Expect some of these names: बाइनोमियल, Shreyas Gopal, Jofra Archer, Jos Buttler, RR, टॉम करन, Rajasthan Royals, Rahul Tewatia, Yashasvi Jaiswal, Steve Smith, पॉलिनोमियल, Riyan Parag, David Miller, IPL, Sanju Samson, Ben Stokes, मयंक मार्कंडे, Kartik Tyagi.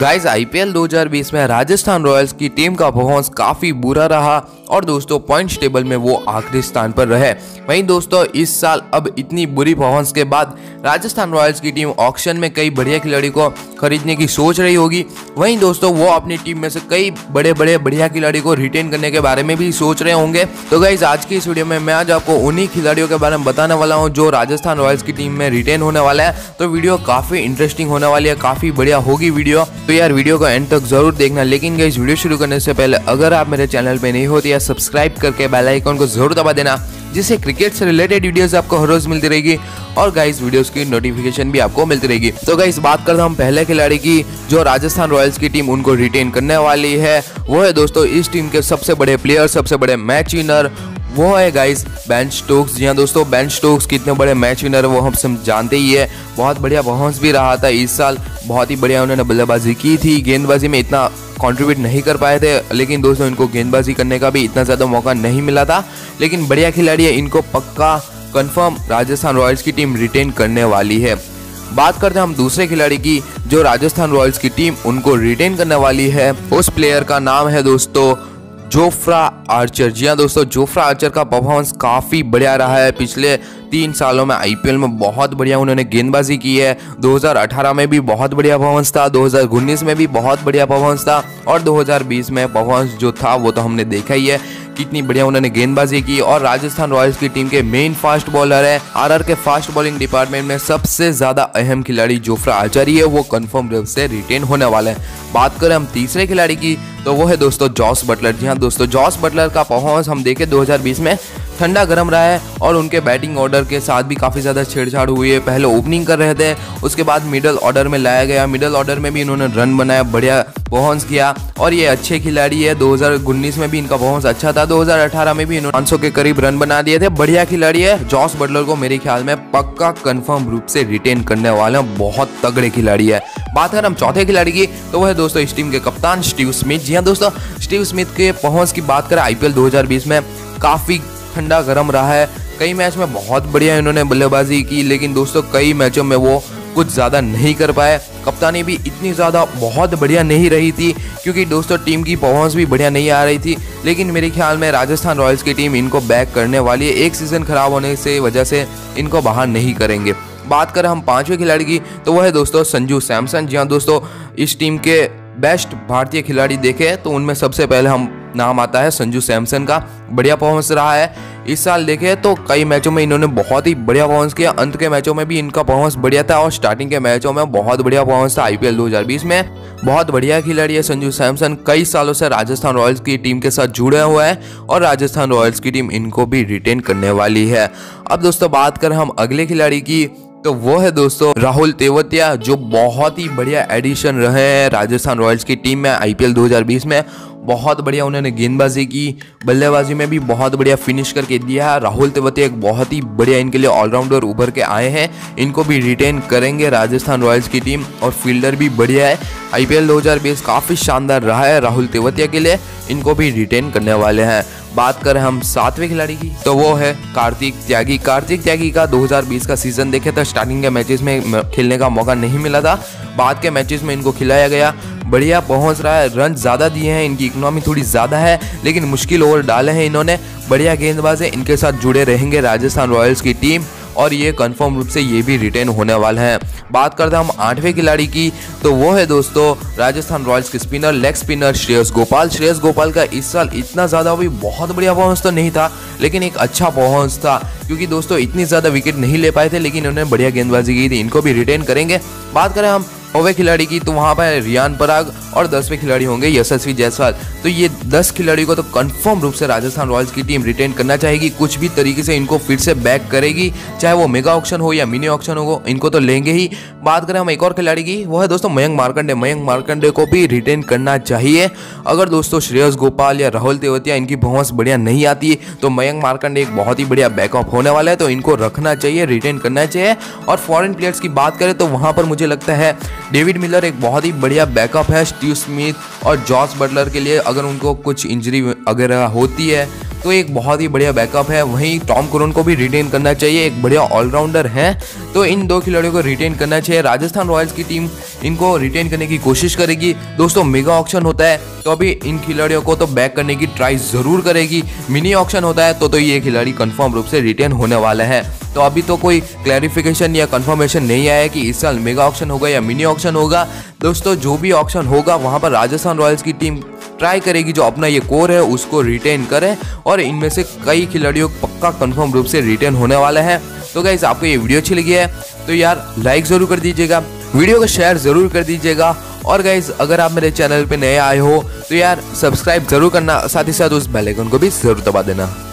Guys IPL 2020 में Rajasthan Royals की team का परफॉर्मेंस काफी बुरा रहा और दोस्तों पॉइंट्स टेबल में वो आखिरी स्थान पर रहे। वहीं दोस्तों इस साल अब इतनी बुरी परफॉर्मेंस के बाद राजस्थान रॉयल्स की टीम ऑक्शन में कई बढ़िया खिलाड़ी को खरीदने की सोच रही होगी। वहीं दोस्तों वो अपनी टीम में से कई बड़े बढ़िया खिलाड़ी को रिटेन करने के बारे में भी सोच रहे होंगे। तो गाइस आज की इस वीडियो में मैं आज आपको उन्हीं खिलाड़ियों के बारे में बताने वाला हूँ जो राजस्थान रॉयल्स की टीम में रिटेन होने वाला है। तो वीडियो काफी इंटरेस्टिंग होने वाली है, काफी बढ़िया होगी वीडियो, तो यार वीडियो को एंड तक जरूर देखना। लेकिन गाइस वीडियो शुरू करने से पहले अगर आप मेरे चैनल पे नहीं हो तो यार सब्सक्राइब करके बेल आइकन को जरूर दबा देना, जिससे क्रिकेट से रिलेटेड वीडियोस आपको हर रोज मिलती रहेगी और गाइस वीडियोस की नोटिफिकेशन भी आपको मिलती रहेगी। तो गाइस बात करते हैं हम पहले खिलाड़ी की जो राजस्थान रॉयल्स की टीम उनको रिटेन करने वाली है। वो है दोस्तों इस टीम के सबसे बड़े प्लेयर, सबसे बड़े मैच विनर, वो है गाइस बेन स्टोक्स। जी हाँ दोस्तों, बेन स्टोक्स कितने बड़े मैच विनर वो हम सब जानते ही है। बहुत बढ़िया परफॉर्मेंस भी रहा था इस साल, बहुत ही बढ़िया उन्होंने बल्लेबाजी की थी। गेंदबाजी में इतना कंट्रीब्यूट नहीं कर पाए थे, लेकिन दोस्तों इनको गेंदबाजी करने का भी इतना ज़्यादा मौका नहीं मिला था। लेकिन बढ़िया खिलाड़ी है, इनको पक्का कंफर्म राजस्थान रॉयल्स की टीम रिटेन करने वाली है। बात करते हैं हम दूसरे खिलाड़ी की जो राजस्थान रॉयल्स की टीम उनको रिटेन करने वाली है। उस प्लेयर का नाम है दोस्तों जोफ्रा आर्चर। जी हाँ दोस्तों, जोफ्रा आर्चर का परफॉर्मेंस काफ़ी बढ़िया रहा है। पिछले 3 सालों में आईपीएल में बहुत बढ़िया उन्होंने गेंदबाजी की है। 2018 में भी बहुत बढ़िया परफॉर्मेंस था, 2019 में भी बहुत बढ़िया परफॉर्मेंस था और 2020 में परफॉर्मेंस जो था वो तो हमने देखा ही है कितनी बढ़िया उन्होंने गेंदबाजी की। और राजस्थान रॉयल्स की टीम के मेन फास्ट बॉलर है, आरआर के फास्ट बॉलिंग डिपार्टमेंट में सबसे ज़्यादा अहम खिलाड़ी जोफ्रा आर्चर है, वो कन्फर्म रूप से रिटेन होने वाला है। बात करें हम तीसरे खिलाड़ी की तो वो है दोस्तों जॉस बटलर। जी हाँ दोस्तों, जॉस बटलर का परफॉर्मेंस हम देखें 2020 में ठंडा गर्म रहा है और उनके बैटिंग ऑर्डर के साथ भी काफ़ी ज़्यादा छेड़छाड़ हुई है। पहले ओपनिंग कर रहे थे, उसके बाद मिडल ऑर्डर में लाया गया, मिडल ऑर्डर में भी इन्होंने रन बनाया, बढ़िया परफॉर्मेंस किया और ये अच्छे खिलाड़ी है। 2019 में भी इनका परफॉर्मेंस अच्छा था, 2018 में भी इन्होंने 500 के करीब रन बना दिए थे। बढ़िया खिलाड़ी है, जॉस बटलर को मेरे ख्याल में पक्का कन्फर्म रूप से रिटेन करने वाले हैं, बहुत तगड़े खिलाड़ी है। बात करें हम चौथे खिलाड़ी की तो वह है दोस्तों इस टीम के कप्तान स्टीव स्मिथ। जी हाँ दोस्तों, स्टीव स्मिथ के परफॉर्मेंस की बात करें आईपीएल 2020 में काफ़ी ठंडा गरम रहा है। कई मैच में बहुत बढ़िया इन्होंने बल्लेबाजी की, लेकिन दोस्तों कई मैचों में वो कुछ ज़्यादा नहीं कर पाए। कप्तानी भी इतनी ज़्यादा बहुत बढ़िया नहीं रही थी, क्योंकि दोस्तों टीम की परफॉर्मेंस भी बढ़िया नहीं आ रही थी। लेकिन मेरे ख्याल में राजस्थान रॉयल्स की टीम इनको बैक करने वाली है, एक सीज़न खराब होने से वजह से इनको बाहर नहीं करेंगे। बात करें हम पाँचवें खिलाड़ी की तो वह है दोस्तों संजू सैमसन। जी हाँ दोस्तों, इस टीम के बेस्ट भारतीय खिलाड़ी देखे तो उनमें सबसे पहले हम नाम आता है संजू सैमसन का। बढ़िया परफॉर्मेंस रहा है इस साल देखे तो, कई मैचों में इन्होंने बहुत ही बढ़िया परफॉर्मेंस किया। अंत के मैचों में भी इनका परफॉर्मेंस बढ़िया था और स्टार्टिंग के मैचों में बहुत बढ़िया परफॉर्मेंस था। आईपीएल 2020 में बहुत बढ़िया खिलाड़ी है संजू सैमसन, कई सालों से राजस्थान रॉयल्स की टीम के साथ जुड़े हुए हैं और राजस्थान रॉयल्स की टीम इनको भी रिटेन करने वाली है। अब दोस्तों बात करें हम अगले खिलाड़ी की तो वो है दोस्तों राहुल तेवतिया, जो बहुत ही बढ़िया एडिशन रहे हैं राजस्थान रॉयल्स की टीम में। आईपीएल 2020 में बहुत बढ़िया उन्होंने गेंदबाजी की, बल्लेबाजी में भी बहुत बढ़िया फिनिश करके दिया है। राहुल तेवतिया एक बहुत ही बढ़िया इनके लिए ऑलराउंडर उभर के आए हैं, इनको भी रिटेन करेंगे राजस्थान रॉयल्स की टीम और फील्डर भी बढ़िया है। आईपीएल 2020 काफ़ी शानदार रहा है राहुल तेवतिया के लिए, इनको भी रिटेन करने वाले हैं। बात करें हम सातवें खिलाड़ी की तो वो है कार्तिक त्यागी। कार्तिक त्यागी का 2020 का सीजन देखे तो स्टार्टिंग के मैचेस में खेलने का मौका नहीं मिला था, बाद के मैचेस में इनको खिलाया गया, बढ़िया पहुंच रहा है, रन ज़्यादा दिए हैं, इनकी इकोनॉमी थोड़ी ज़्यादा है लेकिन मुश्किल ओवर डाले हैं इन्होंने। बढ़िया गेंदबाज है, इनके साथ जुड़े रहेंगे राजस्थान रॉयल्स की टीम और ये कंफर्म रूप से ये भी रिटेन होने वाले हैं। बात करते हैं हम आठवें खिलाड़ी की तो वो है दोस्तों राजस्थान रॉयल्स के spinner, leg spinner Shreyas Gopal. Shreyas Gopal का इस साल इतना ज़्यादा भी बहुत बढ़िया परफॉर्मेंस तो नहीं था, लेकिन एक अच्छा परफॉर्मेंस था, क्योंकि दोस्तों इतनी ज़्यादा विकेट नहीं ले पाए थे, लेकिन उन्होंने बढ़िया गेंदबाजी की थी, इनको भी रिटेन करेंगे। बात करें हम 9वें खिलाड़ी की तो वहाँ पर रियान पराग और 10वें खिलाड़ी होंगे यशस्वी जायसवाल। तो ये 10 खिलाड़ी को तो कंफर्म रूप से राजस्थान रॉयल्स की टीम रिटेन करना चाहेगी, कुछ भी तरीके से इनको फिर से बैक करेगी, चाहे वो मेगा ऑक्शन हो या मिनी ऑक्शन हो, इनको तो लेंगे ही। बात करें हम एक और खिलाड़ी की, वो है दोस्तों मयंक मार्कंडे। मयंक मार्कंडे को भी रिटेन करना चाहिए। अगर दोस्तों श्रेयस गोपाल या राहुल तेवतिया इनकी परफॉर्मेंस बढ़िया नहीं आती तो मयंक मार्कंडे एक बहुत ही बढ़िया बैकअप होने वाला है, तो इनको रखना चाहिए, रिटेन करना चाहिए। और फॉरेन प्लेयर्स की बात करें तो वहाँ पर मुझे लगता है डेविड मिलर एक बहुत ही बढ़िया बैकअप है स्टीव स्मिथ और जॉस बटलर के लिए। अगर उनको कुछ इंजरी वगैरह होती है तो एक बहुत ही बढ़िया बैकअप है। वहीं टॉम करन को भी रिटेन करना चाहिए, एक बढ़िया ऑलराउंडर है, तो इन दो खिलाड़ियों को रिटेन करना चाहिए। राजस्थान रॉयल्स की टीम इनको रिटेन करने की कोशिश करेगी। दोस्तों मेगा ऑक्शन होता है तो अभी इन खिलाड़ियों को तो बैक करने की ट्राई जरूर करेगी। मिनी ऑक्शन होता है तो ये खिलाड़ी कंफर्म रूप से रिटेन होने वाला है। तो अभी तो कोई क्लैरिफिकेशन या कंफर्मेशन नहीं आया कि इस साल मेगा ऑक्शन होगा या मिनी ऑक्शन होगा। दोस्तों जो भी ऑक्शन होगा वहां पर राजस्थान रॉयल्स की टीम ट्राई करेगी जो अपना ये कोर है उसको रिटेन करें, और इनमें से कई खिलाड़ियों पक्का कंफर्म रूप से रिटेन होने वाला है। तो गाइस आपको ये वीडियो अच्छी लगी है तो यार लाइक जरूर कर दीजिएगा, वीडियो को शेयर जरूर कर दीजिएगा, और गाइज अगर आप मेरे चैनल पर नए आए हो तो यार सब्सक्राइब जरूर करना, साथ ही साथ उस बेल आइकन को भी जरूर दबा देना।